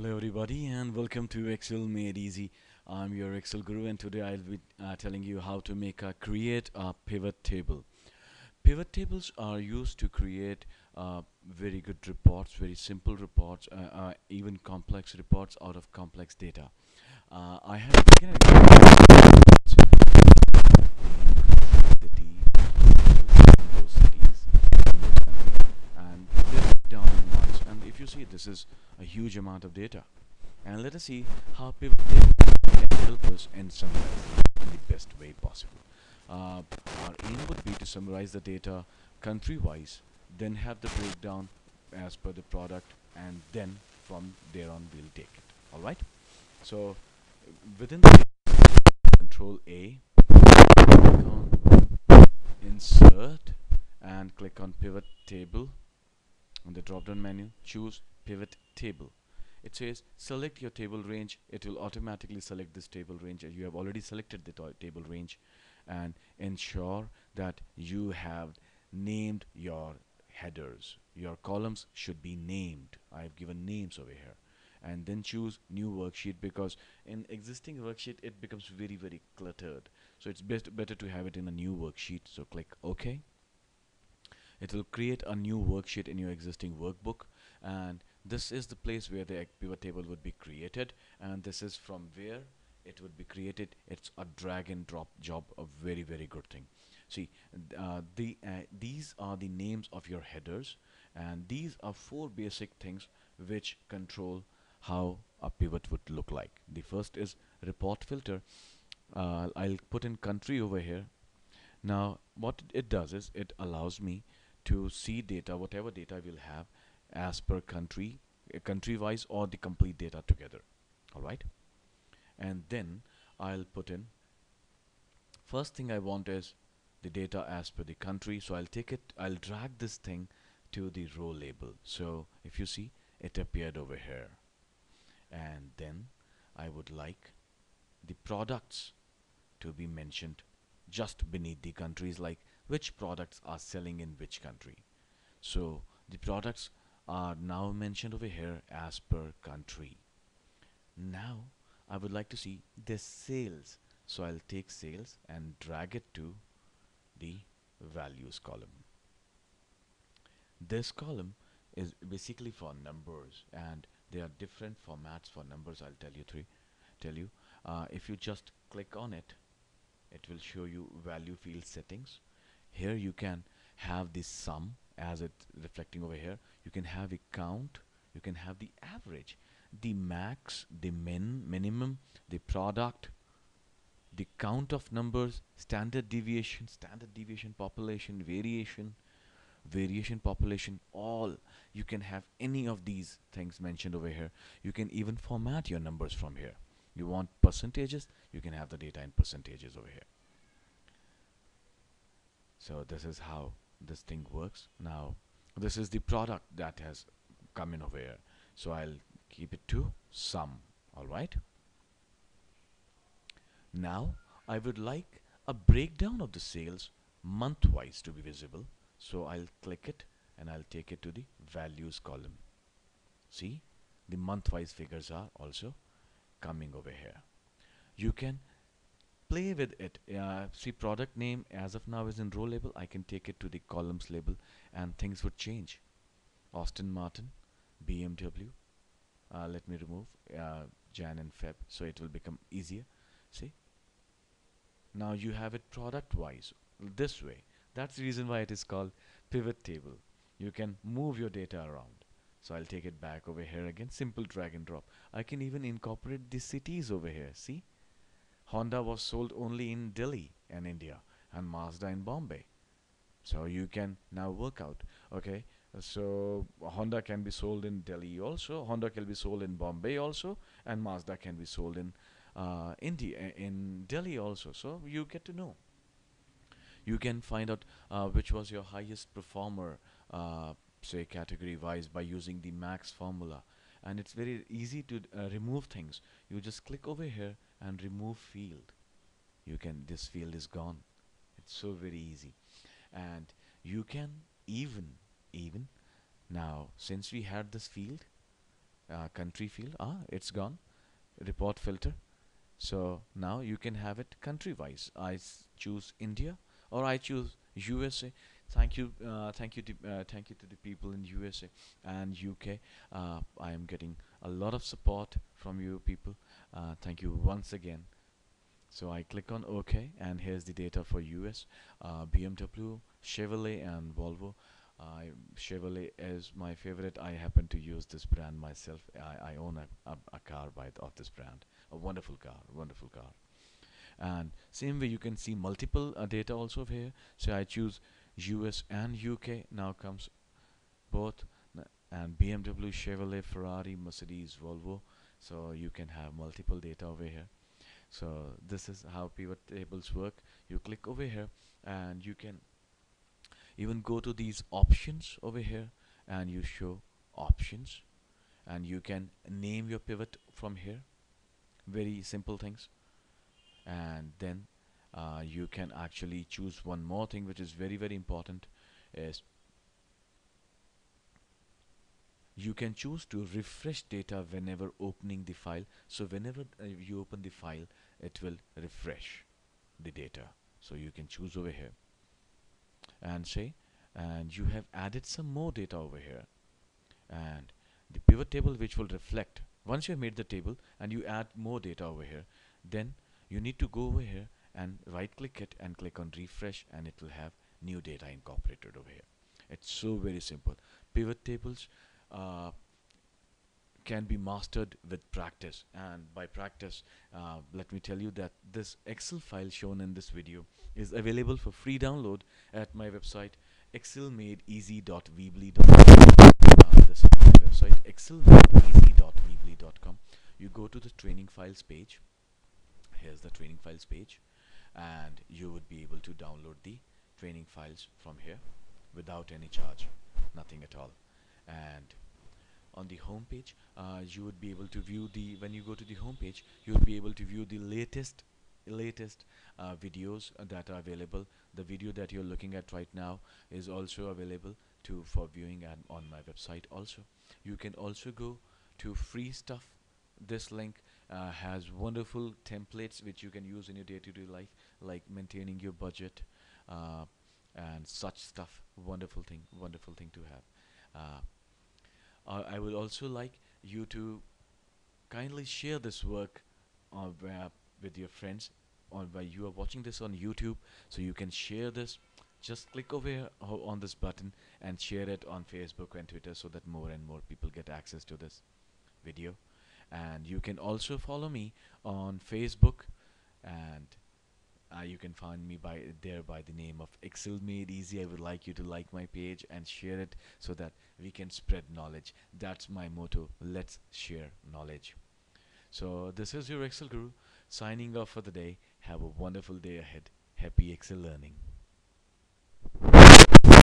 Hello everybody and welcome to Excel Made Easy. I'm your Excel guru and today I'll be telling you how to create a pivot table. Pivot tables are used to create very good reports, very simple reports, even complex reports out of complex data. I have taken you see, this is a huge amount of data, and let us see how pivot tables can help us in summarizing in the best way possible. Our aim would be to summarize the data country-wise, then have the breakdown as per the product, and then from there on we'll take it. All right. So within the Control A, click on Insert and click on Pivot Table. On the drop-down menu, choose Pivot Table. It says select your table range. It will automatically select this table range. You have already selected the table range, and ensure that you have named your headers. Your columns should be named. I have given names over here, and then choose New Worksheet, because in existing worksheet it becomes very, very cluttered. So it's better to have it in a new worksheet. So click OK. It will create a new worksheet in your existing workbook, and this is the place where the pivot table would be created, and this is from where it would be created. It's a drag and drop job, a very, very good thing. See, these are the names of your headers, and these are four basic things which control how a pivot would look like. The first is report filter. I'll put in country over here. Now what it does is it allows me to see data, whatever data we'll have, as per country, country-wise, or the complete data together. All right, and then I'll put in, first thing I want is the data as per the country, so I'll take it, I'll drag this thing to the row label. So if you see, it appeared over here, and then I would like the products to be mentioned just beneath the countries, like which products are selling in which country. So the products are now mentioned over here as per country. Now I would like to see the sales, so I'll take sales and drag it to the values column. This column is basically for numbers, and there are different formats for numbers. I'll tell you if you just click on it, it will show you value field settings. Here you can have the sum as it's reflecting over here. You can have a count, you can have the average, the max, the minimum, the product, the count of numbers, standard deviation, population, variation, population, all. You can have any of these things mentioned over here. You can even format your numbers from here. You want percentages, you can have the data in percentages over here. So this is how this thing works. Now this is the product that has come in over here, so I'll keep it to sum. Alright, now I would like a breakdown of the sales month wise to be visible, so I'll click it and I'll take it to the values column. See, the month wise figures are also coming over here. You can play with it. See, product name as of now is in row label. I can take it to the columns label and things would change. Aston Martin, BMW, let me remove Jan and Feb, so it will become easier. See, now you have it product wise this way. That's the reason why it is called pivot table. You can move your data around. So I'll take it back over here again. Simple drag and drop. I can even incorporate the cities over here. See, Honda was sold only in Delhi and India, and Mazda in Bombay. So you can now work out, okay, so Honda can be sold in Delhi also, Honda can be sold in Bombay also, and Mazda can be sold in India, in Delhi also. So you get to know. You can find out which was your highest performer, say category wise, by using the max formula, and it's very easy to remove things. You just click over here and remove field. You can, this field is gone. It's so very easy. And you can even now, since we had this field, country field. It's gone. Report filter. So now you can have it country wise. I choose India or I choose USA. Thank you to the people in USA and UK. I am getting a lot of support from you people. Thank you once again. So I click on OK, and here's the data for US, BMW, Chevrolet, and Volvo. Chevrolet is my favorite. I happen to use this brand myself. I own a car of this brand. A wonderful car, wonderful car. And same way you can see multiple data also here. So I choose US and UK. Now comes both and BMW, Chevrolet, Ferrari, Mercedes, Volvo. So you can have multiple data over here. So this is how pivot tables work. You click over here and you can even go to these options over here and you show options, and you can name your pivot from here. Very simple things. And then you can actually choose one more thing which is very, very important, is you can choose to refresh data whenever opening the file. So whenever you open the file, it will refresh the data. So you can choose over here and say, and you have added some more data over here, and the pivot table which will reflect. Once you have made the table and you add more data over here, then you need to go over here and right click it and click on refresh, and it will have new data incorporated over here. It's so very simple. Pivot tables can be mastered with practice, and by practice let me tell you that this Excel file shown in this video is available for free download at my website excelmadeeasy.weebly.com. This is my website excelmadeeasy.weebly.com. You go to the training files page. Here's the training files page, and you would be able to download the training files from here without any charge, nothing at all. And on the home page, you would be able to view the, when you go to the home page, you would be able to view the latest videos that are available. The video that you're looking at right now is also available to for viewing and on my website also. You can also go to free stuff. This link has wonderful templates which you can use in your day-to-day life, like maintaining your budget and such stuff. Wonderful thing to have. I would also like you to kindly share this work with your friends, or by you are watching this on YouTube, so you can share this. Just click over here on this button and share it on Facebook and Twitter, so that more and more people get access to this video. And you can also follow me on Facebook, and you can find me by the name of Excel Made Easy. I would like you to like my page and share it so that we can spread knowledge. That's my motto. Let's share knowledge. So this is your Excel Guru signing off for the day. Have a wonderful day ahead. Happy Excel learning.